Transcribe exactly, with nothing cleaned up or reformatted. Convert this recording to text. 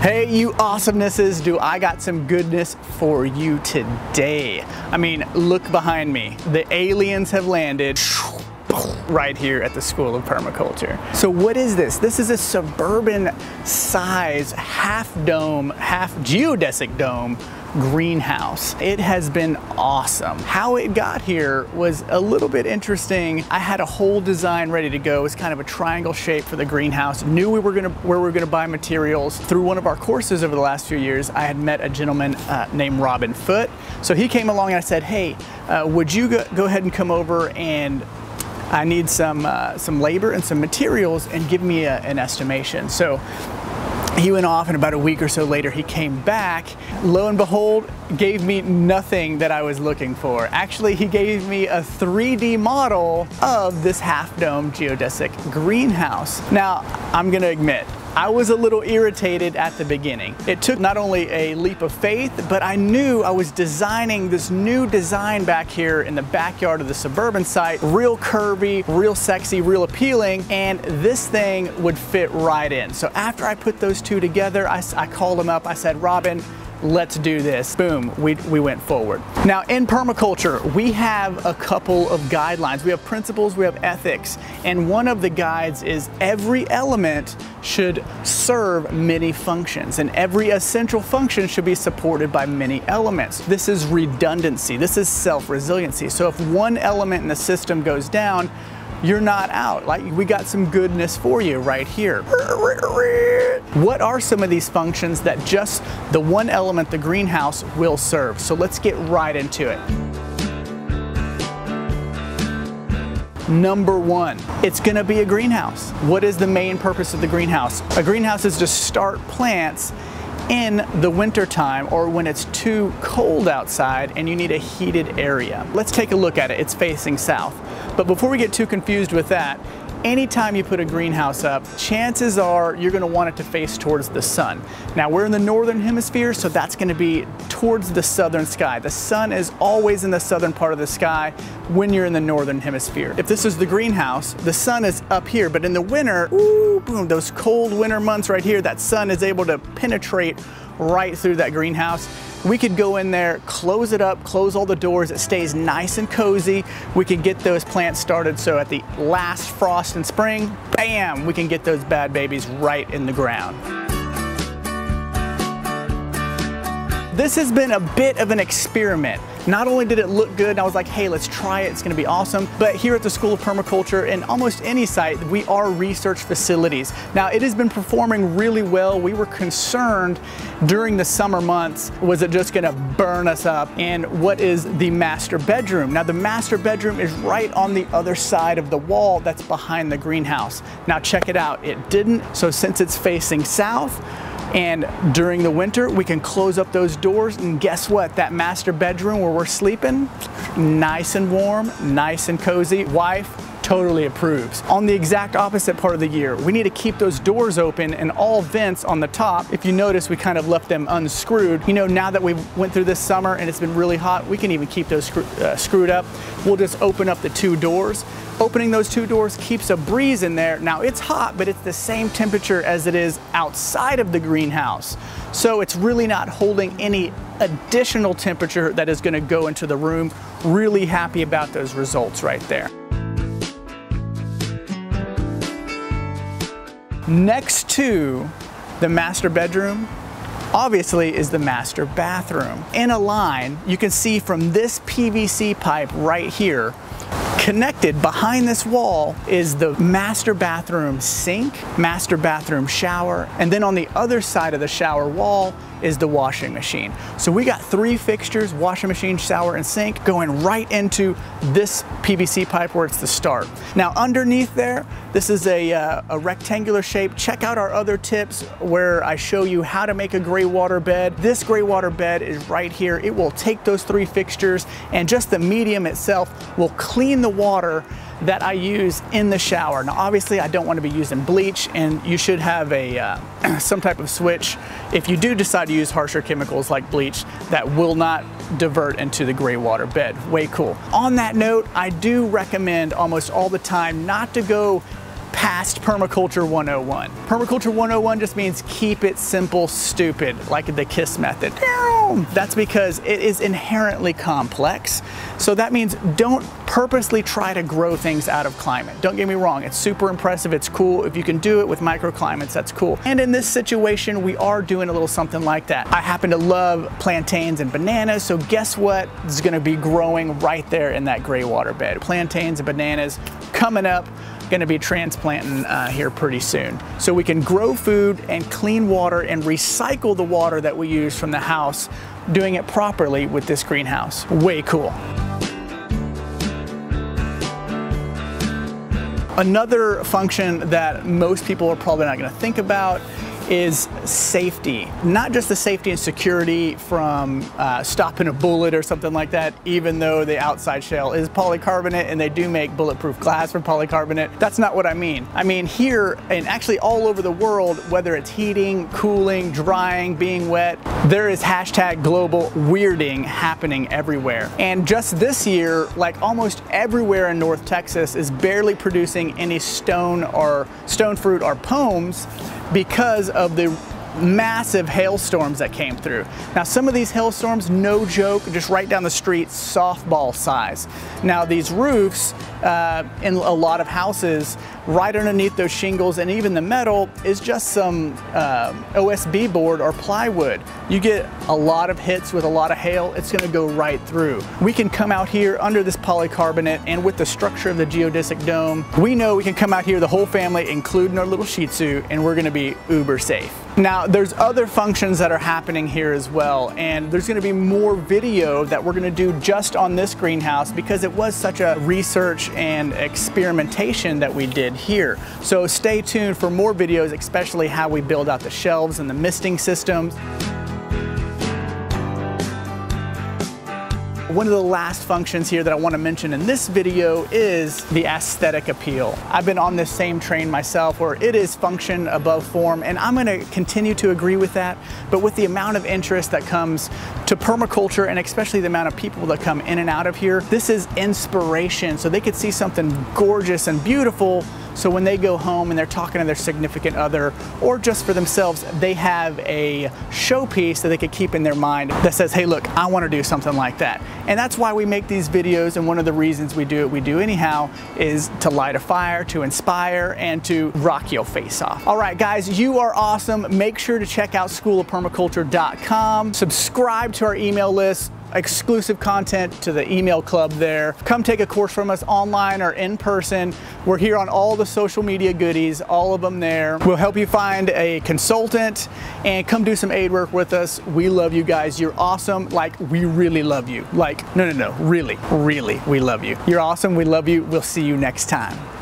Hey, you awesomenesses, do I got some goodness for you today. I mean, look behind me. The aliens have landed right here at the School of Permaculture. So what is this? This is a suburban size half dome, half geodesic dome greenhouse. It has been awesome. How it got here was a little bit interesting. I had a whole design ready to go. It's kind of a triangle shape for the greenhouse. Knew we were gonna where we were gonna buy materials. Through one of our courses over the last few years, I had met a gentleman uh, named Robin Foote. So he came along and I said, hey, uh, would you go, go ahead and come over, and I need some uh, some labor and some materials, and give me a, an estimation. So he went off, and about a week or so later he came back. Lo and behold, gave me nothing that I was looking for. Actually, he gave me a three D model of this half dome geodesic greenhouse. Now, I'm gonna admit, I was a little irritated at the beginning. It took not only a leap of faith, but I knew I was designing this new design back here in the backyard of the suburban site, real curvy, real sexy, real appealing, and this thing would fit right in. So after I put those two together, I, I called him up, I said, Robin, let's do this. Boom, we, we went forward. Now in permaculture, we have a couple of guidelines. We have principles, we have ethics, and one of the guides is every element should serve many functions, and every essential function should be supported by many elements. This is redundancy, this is self-resiliency. So if one element in the system goes down, you're not out. Like, we got some goodness for you right here. What are some of these functions that just the one element, the greenhouse, will serve? So let's get right into it. Number one, it's gonna be a greenhouse. What is the main purpose of the greenhouse? A greenhouse is to start plants in the winter time, or when it's too cold outside and you need a heated area. Let's take a look at it. It's facing south. But before we get too confused with that, anytime you put a greenhouse up, chances are you're gonna want it to face towards the sun. Now, we're in the northern hemisphere, so that's gonna be towards the southern sky. The sun is always in the southern part of the sky when you're in the northern hemisphere. If this is the greenhouse, the sun is up here, but in the winter, ooh, boom, those cold winter months right here, that sun is able to penetrate right through that greenhouse. We could go in there, close it up, close all the doors. It stays nice and cozy. We could get those plants started, so at the last frost in spring, bam, we can get those bad babies right in the ground. This has been a bit of an experiment. Not only did it look good and I was like, hey, let's try it, it's gonna be awesome, but here at the School of Permaculture and almost any site, we are research facilities. Now, it has been performing really well. We were concerned during the summer months, was it just gonna burn us up? And what is the master bedroom? Now, the master bedroom is right on the other side of the wall that's behind the greenhouse. Now, check it out, it didn't. So since it's facing south, and during the winter, we can close up those doors, and guess what? That master bedroom where we're sleeping, nice and warm, nice and cozy. Wife totally approves. On the exact opposite part of the year, we need to keep those doors open and all vents on the top. If you notice, we kind of left them unscrewed. You know, now that we went through this summer and it's been really hot, we can even keep those screw, uh, screwed up. We'll just open up the two doors. Opening those two doors keeps a breeze in there. Now, it's hot, but it's the same temperature as it is outside of the greenhouse. So it's really not holding any additional temperature that is gonna go into the room. Really happy about those results right there. Next to the master bedroom, obviously, is the master bathroom. In a line, you can see from this P V C pipe right here, connected behind this wall, is the master bathroom sink, master bathroom shower, and then on the other side of the shower wall is the washing machine. So we got three fixtures, washing machine, shower, and sink, going right into this P V C pipe where it's the start. Now underneath there, this is a, uh, a rectangular shape. Check out our other tips where I show you how to make a gray water bed. This gray water bed is right here. It will take those three fixtures, and just the medium itself will clean the water that I use in the shower. Now obviously I don't want to be using bleach, and you should have a uh, some type of switch if you do decide to use harsher chemicals like bleach that will not divert into the gray water bed. Way cool. On that note, I do recommend almost all the time not to go past Permaculture one oh one. Permaculture one oh one just means keep it simple, stupid, like the KISS method. That's because it is inherently complex. So that means don't purposely try to grow things out of climate. Don't get me wrong, it's super impressive, it's cool. If you can do it with microclimates, that's cool. And in this situation, we are doing a little something like that. I happen to love plantains and bananas, so guess what is gonna be growing right there in that gray water bed? Plantains and bananas coming up. Going to be transplanting uh, here pretty soon. So we can grow food and clean water and recycle the water that we use from the house, doing it properly with this greenhouse. Way cool. Another function that most people are probably not going to think about is safety. Not just the safety and security from uh, stopping a bullet or something like that, even though the outside shell is polycarbonate and they do make bulletproof glass from polycarbonate. That's not what I mean. I mean here, and actually all over the world, whether it's heating, cooling, drying, being wet, there is hashtag global weirding happening everywhere. And just this year, like almost everywhere in North Texas is barely producing any stone or stone fruit or pomes because of the massive hailstorms that came through. Now some of these hailstorms, no joke, just right down the street, softball size. Now these roofs uh, in a lot of houses, right underneath those shingles and even the metal is just some uh, O S B board or plywood. You get a lot of hits with a lot of hail, it's gonna go right through. We can come out here under this polycarbonate and with the structure of the geodesic dome, we know we can come out here, the whole family, including our little Shih Tzu, and we're gonna be uber safe. Now, there's other functions that are happening here as well, and there's gonna be more video that we're gonna do just on this greenhouse because it was such a research and experimentation that we did here. So stay tuned for more videos, especially how we build out the shelves and the misting systems. One of the last functions here that I want to mention in this video is the aesthetic appeal. I've been on this same train myself where it is function above form, and I'm going to continue to agree with that, but with the amount of interest that comes to permaculture and especially the amount of people that come in and out of here, this is inspiration. So they could see something gorgeous and beautiful, so when they go home and they're talking to their significant other or just for themselves, they have a showpiece that they could keep in their mind that says, hey, look, I want to do something like that. And that's why we make these videos, and one of the reasons we do it we do anyhow is to light a fire, to inspire, and to rock your face off. All right, guys, you are awesome. Make sure to check out school of permaculture dot com. Subscribe to our email list. Exclusive content to the email club there. Come take a course from us online or in person. We're here on all the social media goodies, all of them there. We'll help you find a consultant and come do some aid work with us. We love you guys. You're awesome. Like, we really love you. Like, no, no, no, really, really, we love you. You're awesome. We love you. We'll see you next time.